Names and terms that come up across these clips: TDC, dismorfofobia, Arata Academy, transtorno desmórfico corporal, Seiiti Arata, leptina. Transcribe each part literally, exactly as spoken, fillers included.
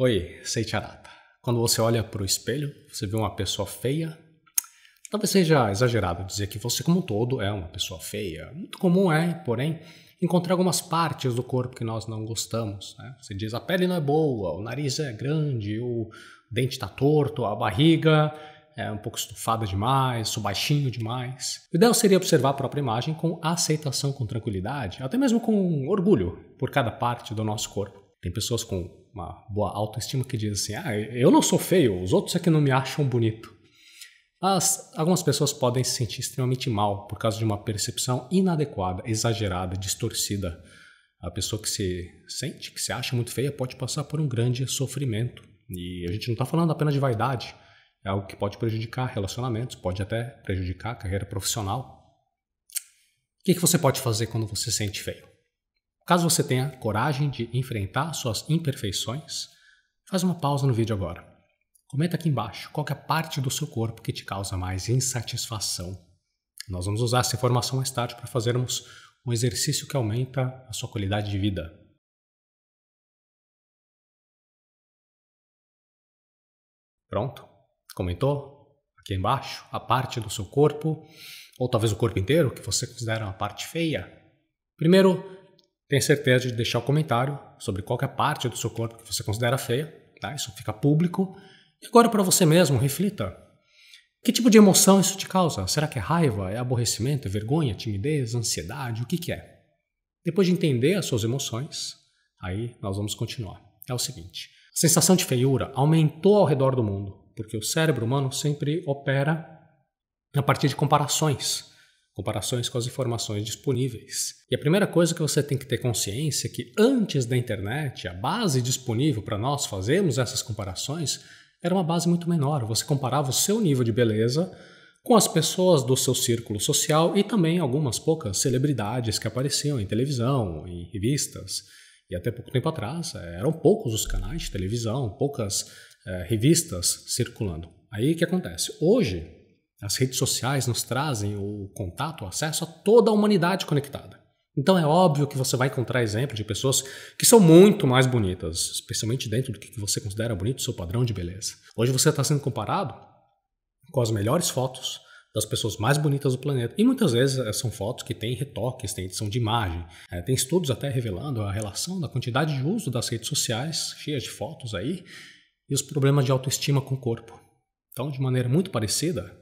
Oi, Seiiti Arata. Quando você olha para o espelho, você vê uma pessoa feia. Talvez seja exagerado dizer que você como um todo é uma pessoa feia. Muito comum é, porém, encontrar algumas partes do corpo que nós não gostamos, né? Você diz a pele não é boa, o nariz é grande, o dente está torto, a barriga é um pouco estufada demais, sou baixinho demais. O ideal seria observar a própria imagem com aceitação, com tranquilidade, até mesmo com orgulho por cada parte do nosso corpo. Tem pessoas com uma boa autoestima que dizem assim, ah, eu não sou feio, os outros é que não me acham bonito. Mas algumas pessoas podem se sentir extremamente mal por causa de uma percepção inadequada, exagerada, distorcida. A pessoa que se sente, que se acha muito feia, pode passar por um grande sofrimento. E a gente não está falando apenas de vaidade. É algo que pode prejudicar relacionamentos, pode até prejudicar a carreira profissional. O que que você pode fazer quando você se sente feio? Caso você tenha coragem de enfrentar suas imperfeições, faz uma pausa no vídeo agora. Comenta aqui embaixo qual que é a parte do seu corpo que te causa mais insatisfação. Nós vamos usar essa informação mais tarde para fazermos um exercício que aumenta a sua qualidade de vida. Pronto? Comentou? Aqui embaixo, a parte do seu corpo, ou talvez o corpo inteiro, que você considera uma parte feia. Primeiro, tenha certeza de deixar um comentário sobre qualquer parte do seu corpo que você considera feia, tá? Isso fica público. E agora para você mesmo, reflita. Que tipo de emoção isso te causa? Será que é raiva, é aborrecimento, é vergonha, timidez, ansiedade? O que que é? Depois de entender as suas emoções, aí nós vamos continuar. É o seguinte, a sensação de feiura aumentou ao redor do mundo, porque o cérebro humano sempre opera a partir de comparações. Comparações com as informações disponíveis. E a primeira coisa que você tem que ter consciência é que antes da internet, a base disponível para nós fazermos essas comparações era uma base muito menor. Você comparava o seu nível de beleza com as pessoas do seu círculo social e também algumas poucas celebridades que apareciam em televisão, em revistas. E até pouco tempo atrás, eram poucos os canais de televisão, poucas eh, revistas circulando. Aí o que acontece? Hoje, as redes sociais nos trazem o contato, o acesso a toda a humanidade conectada. Então é óbvio que você vai encontrar exemplos de pessoas que são muito mais bonitas, especialmente dentro do que você considera bonito, seu padrão de beleza. Hoje você está sendo comparado com as melhores fotos das pessoas mais bonitas do planeta. E muitas vezes são fotos que têm retoques, têm edição de imagem. É, tem estudos até revelando a relação da quantidade de uso das redes sociais, cheias de fotos aí, e os problemas de autoestima com o corpo. Então, de maneira muito parecida,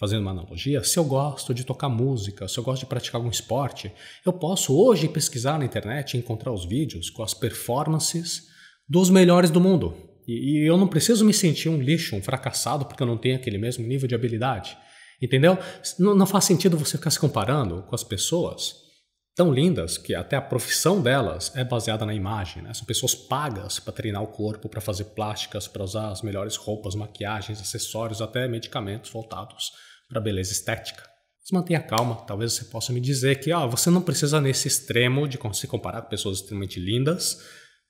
fazendo uma analogia, se eu gosto de tocar música, se eu gosto de praticar algum esporte, eu posso hoje pesquisar na internet e encontrar os vídeos com as performances dos melhores do mundo. E, e eu não preciso me sentir um lixo, um fracassado, porque eu não tenho aquele mesmo nível de habilidade. Entendeu? Não, não faz sentido você ficar se comparando com as pessoas tão lindas que até a profissão delas é baseada na imagem, né? São pessoas pagas para treinar o corpo, para fazer plásticas, para usar as melhores roupas, maquiagens, acessórios, até medicamentos voltados para beleza estética. Mas mantenha calma, talvez você possa me dizer que ah, você não precisa nesse extremo de se comparar com pessoas extremamente lindas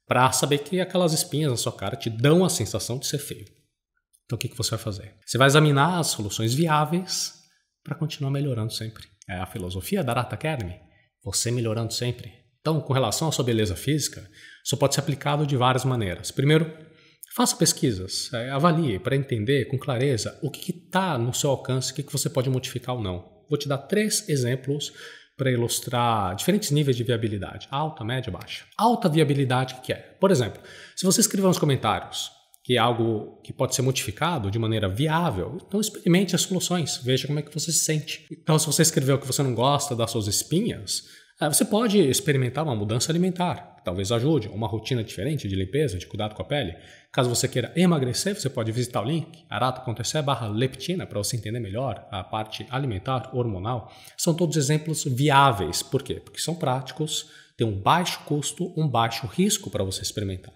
para saber que aquelas espinhas na sua cara te dão a sensação de ser feio. Então o que que você vai fazer? Você vai examinar as soluções viáveis para continuar melhorando sempre. É a filosofia da Arata Academy, você melhorando sempre. Então, com relação à sua beleza física, isso pode ser aplicado de várias maneiras. Primeiro, faça pesquisas, avalie para entender com clareza o que está no seu alcance, o que que você pode modificar ou não. Vou te dar três exemplos para ilustrar diferentes níveis de viabilidade, alta, média, baixa. Alta viabilidade, o que é? Por exemplo, se você escrever nos comentários que é algo que pode ser modificado de maneira viável, então experimente as soluções, veja como é que você se sente. Então, se você escreveu que você não gosta das suas espinhas, você pode experimentar uma mudança alimentar, que talvez ajude, uma rotina diferente de limpeza, de cuidado com a pele. Caso você queira emagrecer, você pode visitar o link arata ponto se barra leptina para você entender melhor a parte alimentar, hormonal. São todos exemplos viáveis. Por quê? Porque são práticos, tem um baixo custo, um baixo risco para você experimentar.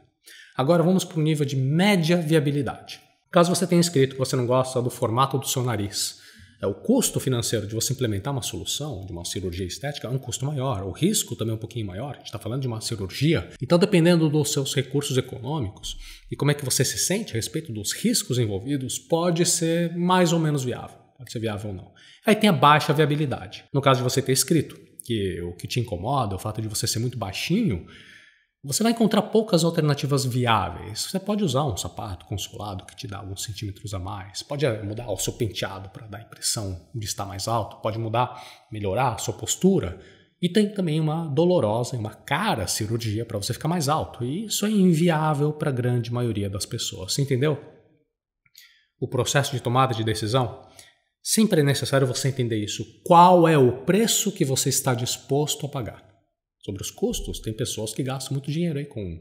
Agora vamos para o nível de média viabilidade. Caso você tenha escrito que você não gosta do formato do seu nariz, é, o custo financeiro de você implementar uma solução, de uma cirurgia estética, é um custo maior. O risco também é um pouquinho maior. A gente está falando de uma cirurgia. Então, dependendo dos seus recursos econômicos e como é que você se sente a respeito dos riscos envolvidos, pode ser mais ou menos viável. Pode ser viável ou não. Aí tem a baixa viabilidade. No caso de você ter escrito que o que te incomoda, o fato de você ser muito baixinho, você vai encontrar poucas alternativas viáveis. Você pode usar um sapato consolado que te dá alguns centímetros a mais, pode mudar o seu penteado para dar a impressão de estar mais alto, pode mudar, melhorar a sua postura. E tem também uma dolorosa, uma cara cirurgia para você ficar mais alto. E isso é inviável para a grande maioria das pessoas, você entendeu? O processo de tomada de decisão, sempre é necessário você entender isso. Qual é o preço que você está disposto a pagar? Sobre os custos, tem pessoas que gastam muito dinheiro aí com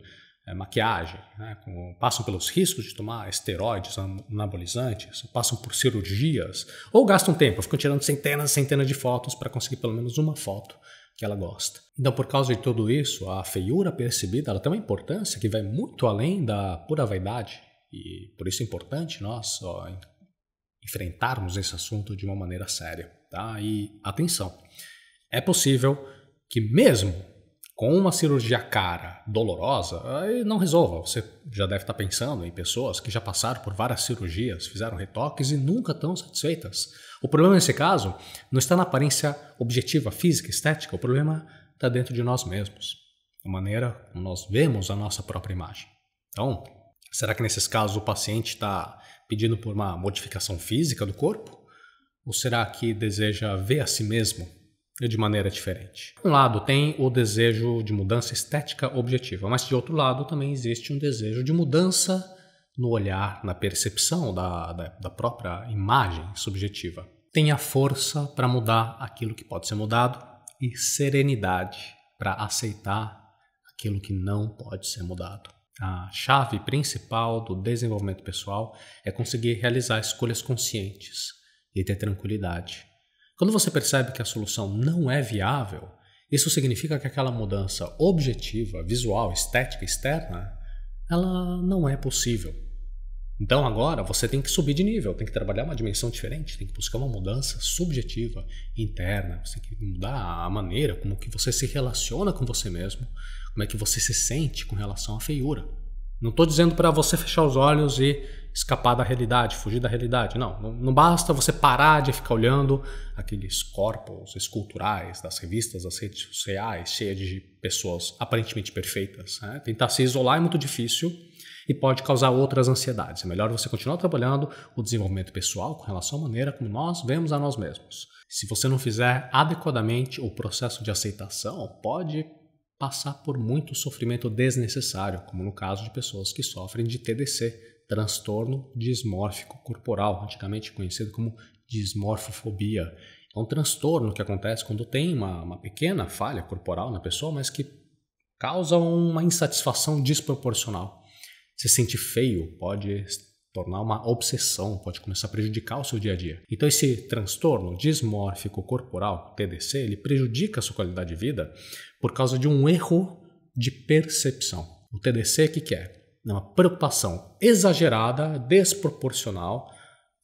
é, maquiagem, né? com, passam pelos riscos de tomar esteroides, anabolizantes, passam por cirurgias, ou gastam tempo, ficam tirando centenas e centenas de fotos para conseguir pelo menos uma foto que ela gosta. Então, por causa de tudo isso, a feiura percebida ela tem uma importância que vai muito além da pura vaidade, e por isso é importante nós ó, enfrentarmos esse assunto de uma maneira séria. Tá? E atenção, é possível que mesmo com uma cirurgia cara, dolorosa, aí não resolva. Você já deve estar pensando em pessoas que já passaram por várias cirurgias, fizeram retoques e nunca estão satisfeitas. O problema nesse caso não está na aparência objetiva, física, estética. O problema está dentro de nós mesmos, a maneira como nós vemos a nossa própria imagem. Então, será que nesses casos o paciente está pedindo por uma modificação física do corpo? Ou será que deseja ver a si mesmo de maneira diferente? De um lado tem o desejo de mudança estética objetiva, mas de outro lado também existe um desejo de mudança no olhar, na percepção da, da, da própria imagem subjetiva. Tenha força para mudar aquilo que pode ser mudado e serenidade para aceitar aquilo que não pode ser mudado. A chave principal do desenvolvimento pessoal é conseguir realizar escolhas conscientes e ter tranquilidade. Quando você percebe que a solução não é viável, isso significa que aquela mudança objetiva, visual, estética, externa, ela não é possível. Então agora você tem que subir de nível, tem que trabalhar uma dimensão diferente, tem que buscar uma mudança subjetiva, interna, você tem que mudar a maneira como que você se relaciona com você mesmo, como é que você se sente com relação à feiura. Não estou dizendo para você fechar os olhos e escapar da realidade, fugir da realidade. Não, não, não basta você parar de ficar olhando aqueles corpos esculturais das revistas, das redes sociais, cheias de pessoas aparentemente perfeitas. Né? Tentar se isolar é muito difícil e pode causar outras ansiedades. É melhor você continuar trabalhando o desenvolvimento pessoal com relação à maneira como nós vemos a nós mesmos. Se você não fizer adequadamente o processo de aceitação, pode passar por muito sofrimento desnecessário, como no caso de pessoas que sofrem de T D C, transtorno desmórfico corporal, antigamente conhecido como dismorfofobia. É um transtorno que acontece quando tem uma, uma pequena falha corporal na pessoa, mas que causa uma insatisfação desproporcional. Se sentir feio pode tornar uma obsessão, pode começar a prejudicar o seu dia a dia. Então esse transtorno desmórfico corporal, T D C, ele prejudica a sua qualidade de vida por causa de um erro de percepção. O T D C o que que é? É uma preocupação exagerada, desproporcional,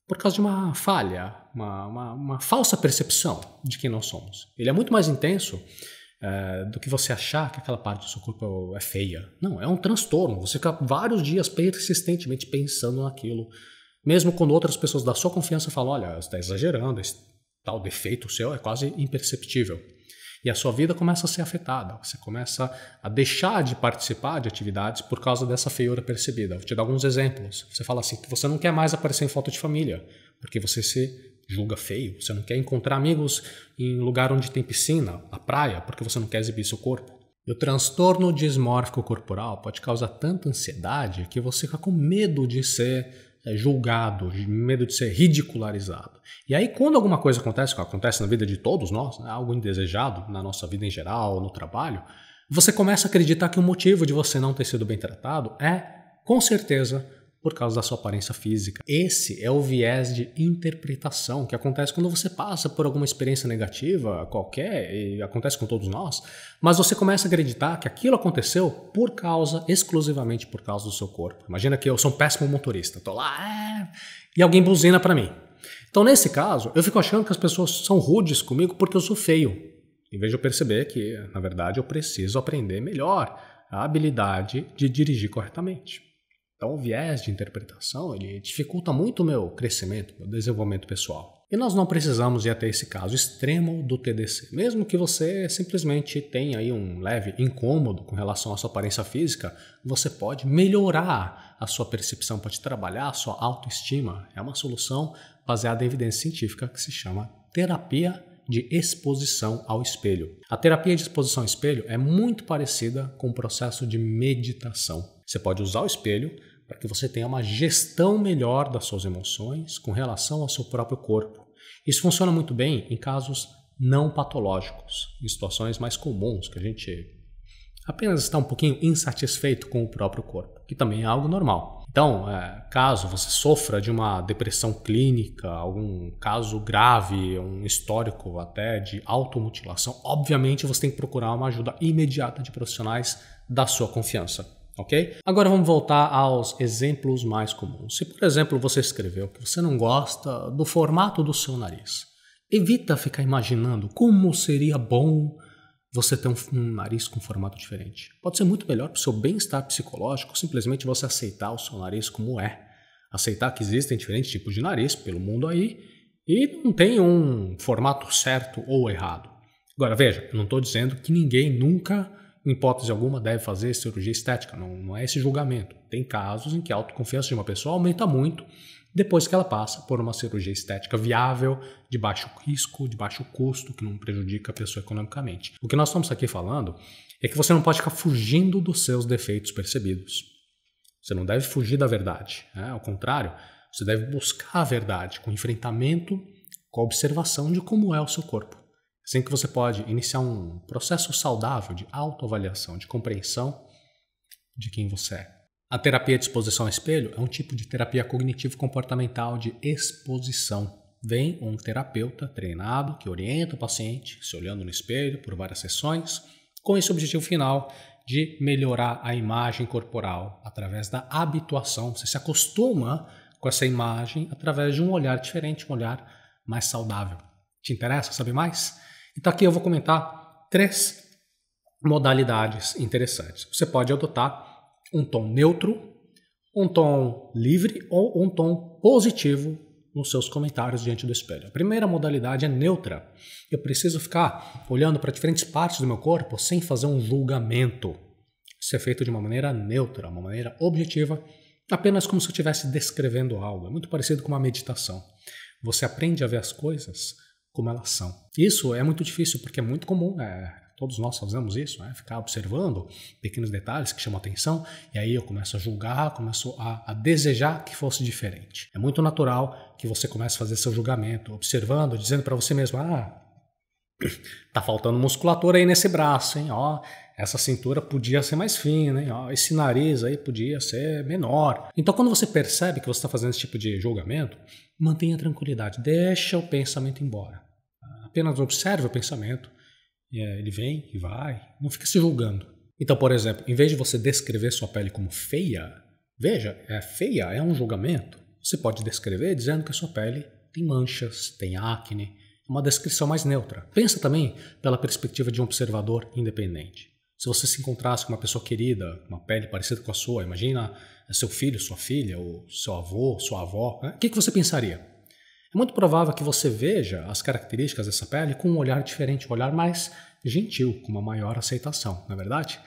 por causa de uma falha, uma, uma, uma falsa percepção de quem nós somos. Ele é muito mais intenso É, do que você achar que aquela parte do seu corpo é feia. Não, é um transtorno. Você fica vários dias persistentemente pensando naquilo. Mesmo quando outras pessoas da sua confiança falam, olha, você está exagerando, esse tal defeito seu é quase imperceptível. E a sua vida começa a ser afetada. Você começa a deixar de participar de atividades por causa dessa feiura percebida. Vou te dar alguns exemplos. Você fala assim, que você não quer mais aparecer em foto de família, porque você se julga feio, você não quer encontrar amigos em lugar onde tem piscina, na praia, porque você não quer exibir seu corpo. E o transtorno dismórfico corporal pode causar tanta ansiedade que você fica com medo de ser julgado, medo de ser ridicularizado. E aí quando alguma coisa acontece, que acontece na vida de todos nós, né, algo indesejado na nossa vida em geral, no trabalho, você começa a acreditar que o motivo de você não ter sido bem tratado é, com certeza, por causa da sua aparência física. Esse é o viés de interpretação que acontece quando você passa por alguma experiência negativa qualquer, e acontece com todos nós, mas você começa a acreditar que aquilo aconteceu por causa, exclusivamente por causa do seu corpo. Imagina que eu sou um péssimo motorista, tô lá e alguém buzina pra mim. Então nesse caso, eu fico achando que as pessoas são rudes comigo porque eu sou feio, em vez de eu perceber que, na verdade, eu preciso aprender melhor a habilidade de dirigir corretamente. Então o viés de interpretação ele dificulta muito o meu crescimento, meu desenvolvimento pessoal. E nós não precisamos ir até esse caso extremo do T D C. Mesmo que você simplesmente tenha aí um leve incômodo com relação à sua aparência física, você pode melhorar a sua percepção, pode trabalhar a sua autoestima. É uma solução baseada em evidência científica que se chama terapia de exposição ao espelho. A terapia de exposição ao espelho é muito parecida com o processo de meditação. Você pode usar o espelho para que você tenha uma gestão melhor das suas emoções com relação ao seu próprio corpo. Isso funciona muito bem em casos não patológicos, em situações mais comuns, que a gente apenas está um pouquinho insatisfeito com o próprio corpo, que também é algo normal. Então, é, caso você sofra de uma depressão clínica, algum caso grave, um histórico até de automutilação, obviamente você tem que procurar uma ajuda imediata de profissionais da sua confiança. Okay? Agora vamos voltar aos exemplos mais comuns. Se, por exemplo, você escreveu que você não gosta do formato do seu nariz, evita ficar imaginando como seria bom você ter um, um nariz com um formato diferente. Pode ser muito melhor para o seu bem-estar psicológico simplesmente você aceitar o seu nariz como é. Aceitar que existem diferentes tipos de nariz pelo mundo aí e não tem um formato certo ou errado. Agora, veja, eu não estou dizendo que ninguém nunca, em hipótese alguma, deve fazer cirurgia estética, não, não é esse julgamento. Tem casos em que a autoconfiança de uma pessoa aumenta muito depois que ela passa por uma cirurgia estética viável, de baixo risco, de baixo custo, que não prejudica a pessoa economicamente. O que nós estamos aqui falando é que você não pode ficar fugindo dos seus defeitos percebidos. Você não deve fugir da verdade, né? Ao contrário, você deve buscar a verdade com enfrentamento, com a observação de como é o seu corpo. Assim que você pode iniciar um processo saudável de autoavaliação, de compreensão de quem você é. A terapia de exposição ao espelho é um tipo de terapia cognitivo-comportamental de exposição. Vem um terapeuta treinado que orienta o paciente, se olhando no espelho por várias sessões, com esse objetivo final de melhorar a imagem corporal através da habituação. Você se acostuma com essa imagem através de um olhar diferente, um olhar mais saudável. Te interessa saber mais? Então aqui eu vou comentar três modalidades interessantes. Você pode adotar um tom neutro, um tom livre ou um tom positivo nos seus comentários diante do espelho. A primeira modalidade é neutra. Eu preciso ficar olhando para diferentes partes do meu corpo sem fazer um julgamento. Isso é feito de uma maneira neutra, uma maneira objetiva, apenas como se eu estivesse descrevendo algo. É muito parecido com uma meditação. Você aprende a ver as coisas como elas são. Isso é muito difícil porque é muito comum, é, todos nós fazemos isso, né? Ficar observando pequenos detalhes que chamam atenção e aí eu começo a julgar, começo a, a desejar que fosse diferente. É muito natural que você comece a fazer seu julgamento, observando, dizendo para você mesmo, ah, tá faltando musculatura aí nesse braço, hein? Ó, essa cintura podia ser mais fina, hein? Ó, esse nariz aí podia ser menor. Então quando você percebe que você está fazendo esse tipo de julgamento, mantenha a tranquilidade, deixa o pensamento embora. Apenas observe o pensamento, ele vem e vai, não fica se julgando. Então, por exemplo, em vez de você descrever sua pele como feia, veja, é feia é um julgamento. Você pode descrever dizendo que a sua pele tem manchas, tem acne, uma descrição mais neutra. Pensa também pela perspectiva de um observador independente. Se você se encontrasse com uma pessoa querida, uma pele parecida com a sua, imagina seu filho, sua filha, ou seu avô, sua avó, né? O que você pensaria? É muito provável que você veja as características dessa pele com um olhar diferente, um olhar mais gentil, com uma maior aceitação, não é verdade?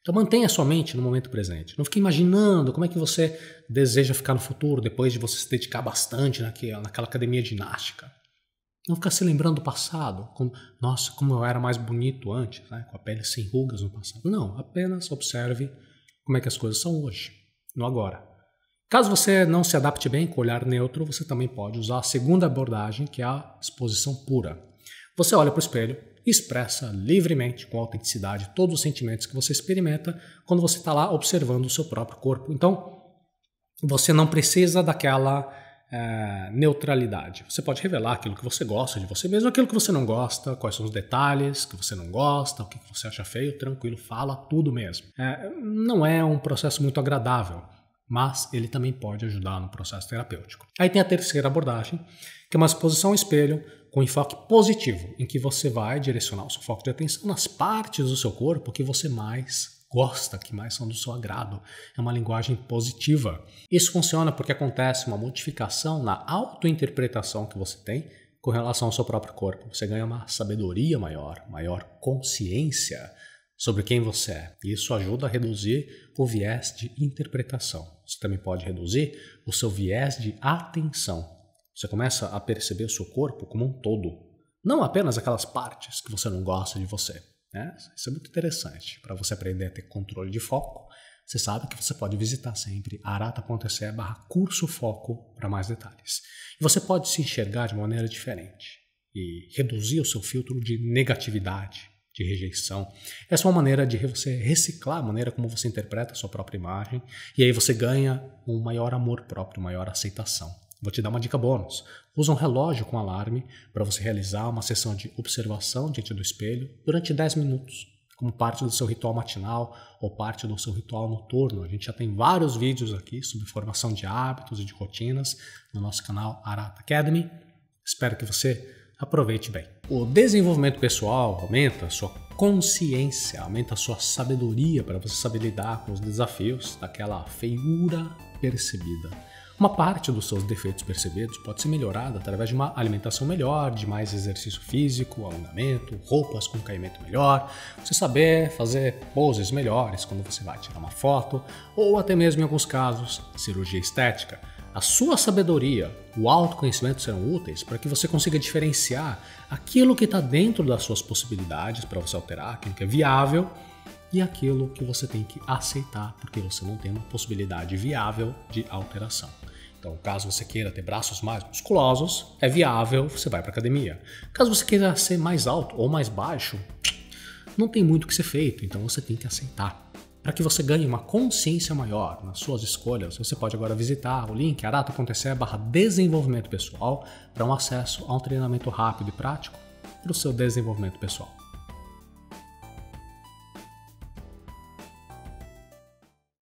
Então mantenha sua mente no momento presente. Não fique imaginando como é que você deseja ficar no futuro depois de você se dedicar bastante naquela, naquela academia de ginástica. Não ficar se lembrando do passado, como, nossa, como eu era mais bonito antes, né? Com a pele sem rugas no passado. Não, apenas observe como é que as coisas são hoje, no agora. Caso você não se adapte bem com o olhar neutro, você também pode usar a segunda abordagem, que é a exposição pura. Você olha para o espelho e expressa livremente, com autenticidade, todos os sentimentos que você experimenta quando você está lá observando o seu próprio corpo. Então, você não precisa daquela é, neutralidade. Você pode revelar aquilo que você gosta de você mesmo, aquilo que você não gosta, quais são os detalhes que você não gosta, o que você acha feio, tranquilo, fala tudo mesmo. É, não é um processo muito agradável, mas ele também pode ajudar no processo terapêutico. Aí tem a terceira abordagem, que é uma exposição ao espelho com enfoque positivo, em que você vai direcionar o seu foco de atenção nas partes do seu corpo que você mais gosta, que mais são do seu agrado. É uma linguagem positiva. Isso funciona porque acontece uma modificação na autointerpretação que você tem com relação ao seu próprio corpo. Você ganha uma sabedoria maior, maior consciência sobre quem você é. Isso ajuda a reduzir o viés de interpretação. Você também pode reduzir o seu viés de atenção. Você começa a perceber o seu corpo como um todo, não apenas aquelas partes que você não gosta de você, né? Isso é muito interessante. Para você aprender a ter controle de foco, você sabe que você pode visitar sempre arata ponto se barra curso foco para mais detalhes. E você pode se enxergar de maneira diferente e reduzir o seu filtro de negatividade, de rejeição. Essa é uma maneira de você reciclar a maneira como você interpreta a sua própria imagem, e aí você ganha um maior amor próprio, maior aceitação. Vou te dar uma dica bônus. Usa um relógio com alarme para você realizar uma sessão de observação diante do espelho durante dez minutos, como parte do seu ritual matinal ou parte do seu ritual noturno. A gente já tem vários vídeos aqui sobre formação de hábitos e de rotinas no nosso canal Arata Academy. Espero que você aproveite bem. O desenvolvimento pessoal aumenta a sua consciência, aumenta a sua sabedoria para você saber lidar com os desafios daquela feiura percebida. Uma parte dos seus defeitos percebidos pode ser melhorada através de uma alimentação melhor, de mais exercício físico, alongamento, roupas com caimento melhor, você saber fazer poses melhores quando você vai tirar uma foto, ou até mesmo, em alguns casos, cirurgia estética. A sua sabedoria, o autoconhecimento serão úteis para que você consiga diferenciar aquilo que está dentro das suas possibilidades para você alterar, aquilo que é viável, e aquilo que você tem que aceitar porque você não tem uma possibilidade viável de alteração. Então, caso você queira ter braços mais musculosos, é viável, você vai para academia. Caso você queira ser mais alto ou mais baixo, não tem muito o que ser feito, então você tem que aceitar. Para que você ganhe uma consciência maior nas suas escolhas, você pode agora visitar o link arata ponto se barra desenvolvimento pessoal para um acesso a um treinamento rápido e prático para o seu desenvolvimento pessoal.